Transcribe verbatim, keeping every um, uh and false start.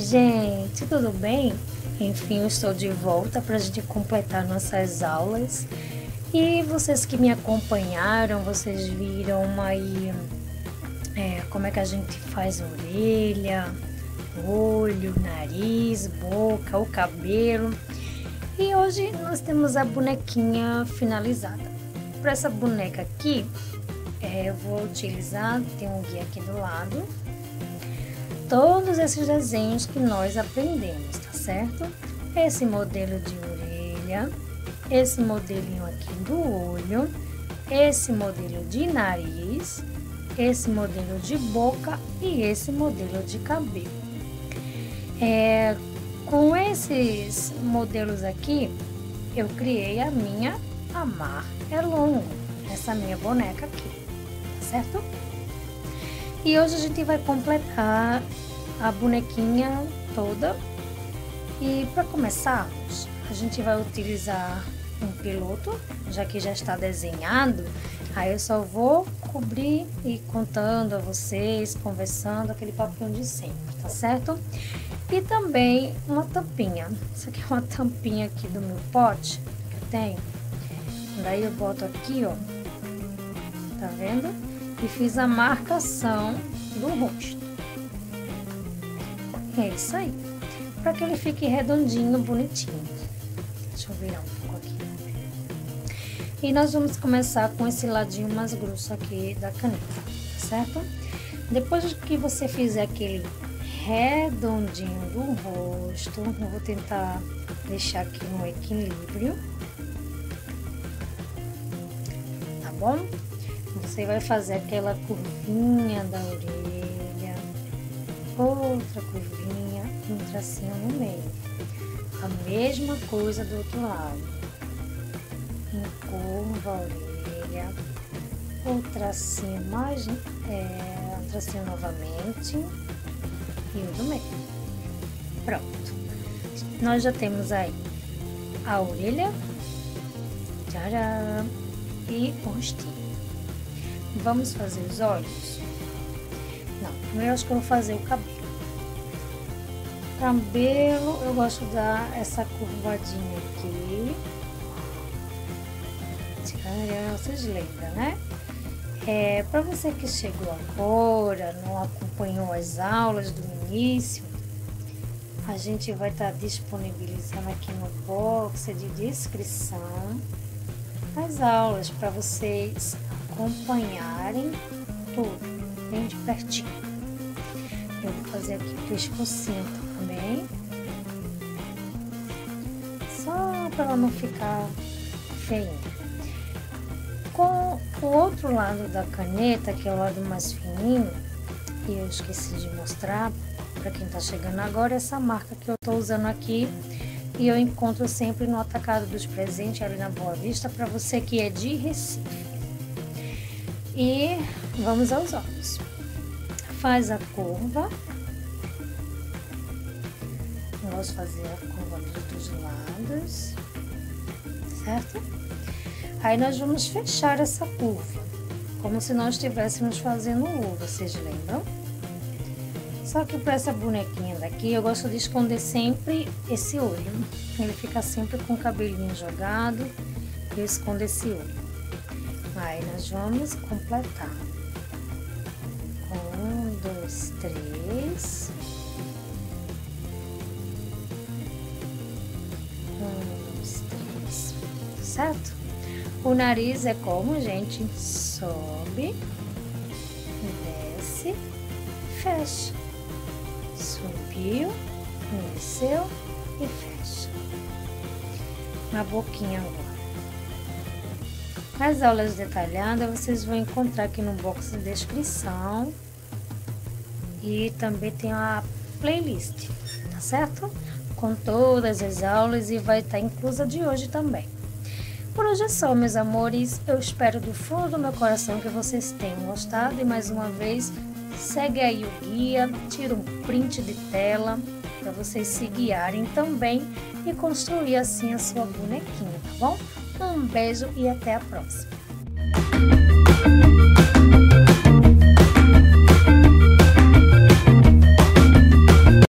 gente, tudo bem? Enfim, eu estou de volta para a gente completar nossas aulas. E vocês que me acompanharam, vocês viram aí é, como é que a gente faz orelha, olho, nariz, boca, o cabelo. E hoje nós temos a bonequinha finalizada. Para essa boneca aqui, é, eu vou utilizar, tem um guia aqui do lado, todos esses desenhos que nós aprendemos, tá certo? Esse modelo de orelha, esse modelinho aqui do olho, esse modelo de nariz, esse modelo de boca e esse modelo de cabelo. É, com esses modelos aqui, eu criei a minha Amaré Long, essa minha boneca aqui, tá certo? E hoje a gente vai completar a bonequinha toda. E para começarmos, a gente vai utilizar um piloto, já que já está desenhado. Aí eu só vou cobrir e contando a vocês, conversando, aquele papinho de sempre, tá certo? E também uma tampinha. Isso aqui é uma tampinha aqui do meu pote que eu tenho. Daí eu boto aqui, ó, tá vendo? E fiz a marcação do rosto. É isso aí. Para que ele fique redondinho, bonitinho. Deixa eu virar um pouco aqui. E nós vamos começar com esse ladinho mais grosso aqui da caneta, certo? Depois que você fizer aquele redondinho do rosto, eu vou tentar deixar aqui um equilíbrio. Tá bom? Você vai fazer aquela curvinha da orelha, outra curvinha, um tracinho no meio. A mesma coisa do outro lado. Encurva a orelha, um tracinho mais, é, um tracinho novamente e o do meio. Pronto. Nós já temos aí a orelha, tcharam, e o rostinho. Vamos fazer os olhos? Não, primeiro eu acho que eu vou fazer o cabelo. Cabelo, eu gosto de dar essa curvadinha aqui. Vocês lembram, né? É, para você que chegou agora, não acompanhou as aulas do início, a gente vai estar disponibilizando aqui no box de descrição as aulas para vocês acompanharem tudo bem de pertinho. Eu vou fazer aqui o pescocinho também, só para ela não ficar feinha. Com o outro lado da caneta, que é o lado mais fininho, e eu esqueci de mostrar para quem tá chegando agora, essa marca que eu tô usando aqui, e eu encontro sempre no atacado dos presentes ali na Boa Vista, para você que é de Recife. E vamos aos olhos. Faz a curva. Vamos fazer a curva dos dois lados, certo? Aí nós vamos fechar essa curva, como se nós estivéssemos fazendo um U, vocês lembram? Só que para essa bonequinha daqui, eu gosto de esconder sempre esse olho. Ele fica sempre com o cabelinho jogado e eu escondo esse olho. Aí nós vamos completar com um, dois, três, um, dois, três, certo? O nariz é como, gente? Sobe, desce, fecha, subiu, desceu e fecha. Na boquinha agora. As aulas detalhadas vocês vão encontrar aqui no box de descrição, e também tem a playlist, tá certo? Com todas as aulas, e vai estar inclusa de hoje também. Por hoje é só, meus amores. Eu espero do fundo do meu coração que vocês tenham gostado, e mais uma vez, segue aí o guia, tira um print de tela para vocês se guiarem também e construir assim a sua bonequinha, tá bom? Um beijo e até a próxima!